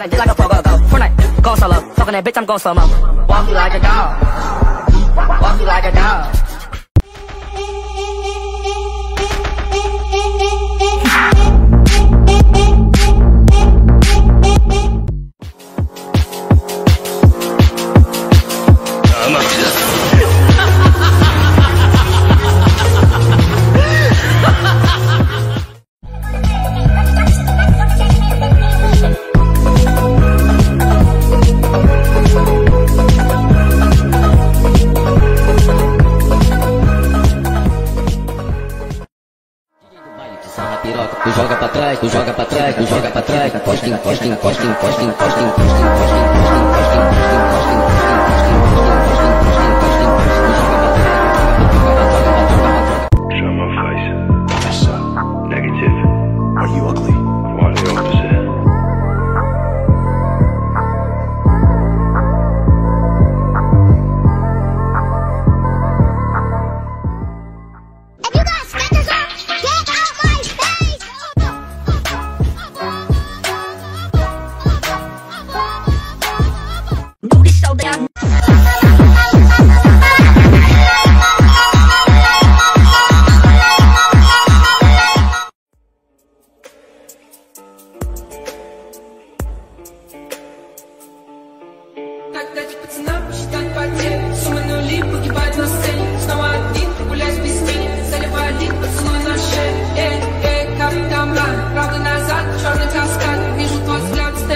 flexing that dick like a pogo go. Fortnite, go solo. Fucking that bitch, I'm going slow mo. Walk you like a dog. Walk you like a dog. Tu joga pra trás, tu joga pra trás, tu joga pra trás. Postinho, postinho, postinho, postinho, postinho, postinho, postinho, postinho, postinho, postinho, postinho, postinho, postinho, postinho, postinho, postinho, postinho, joga pra trás. Show my face. I suck. Negative. Are you ugly? Why the opposite?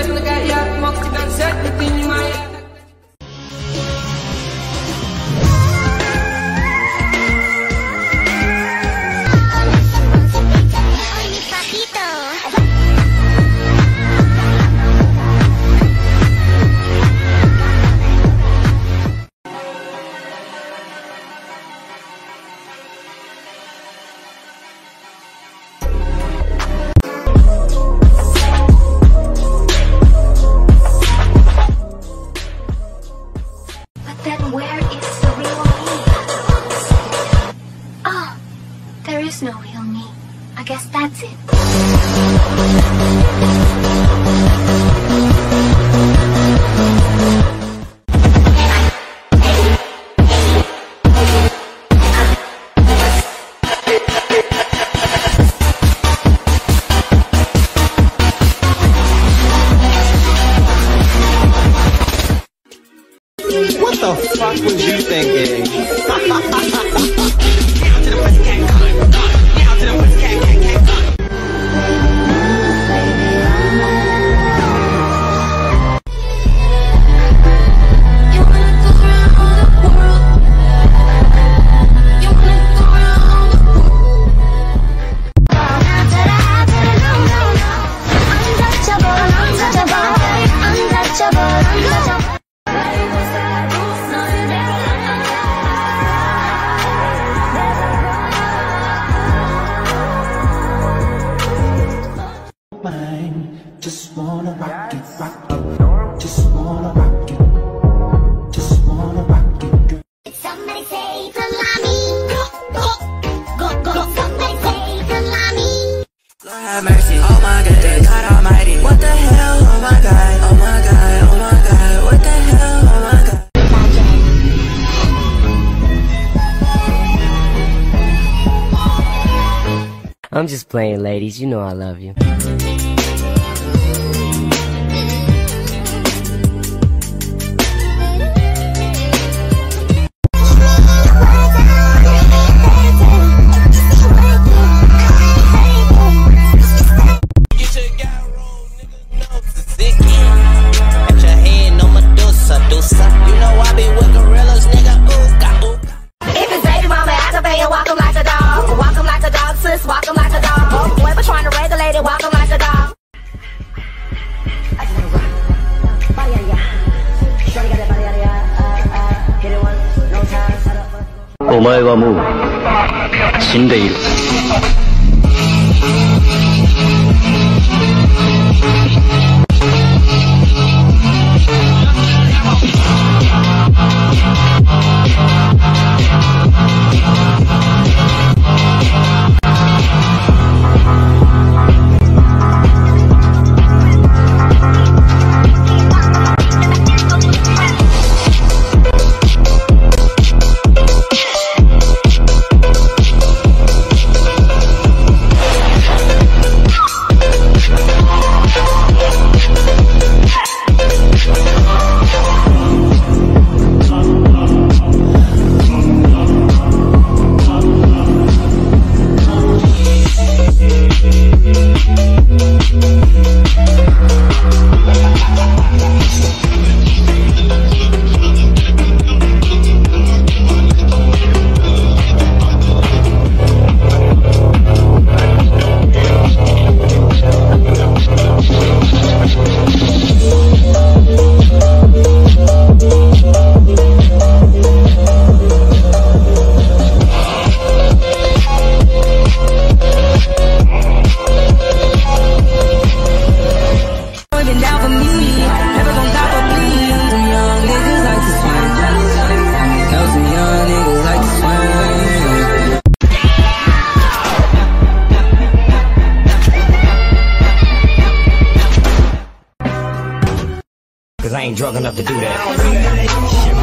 What the fuck was you thinking? Just wanna rock it, rock it. Just wanna rock it. Just wanna rock it, girl. Somebody say salami. Go, go, go, go. Somebody say salami. Lord have mercy, oh my God, God Almighty. What the hell, oh my God, oh my God, oh my God. What the hell, oh my God. I'm just playing, ladies. You know I love you. 'cause I ain't drunk enough to do that.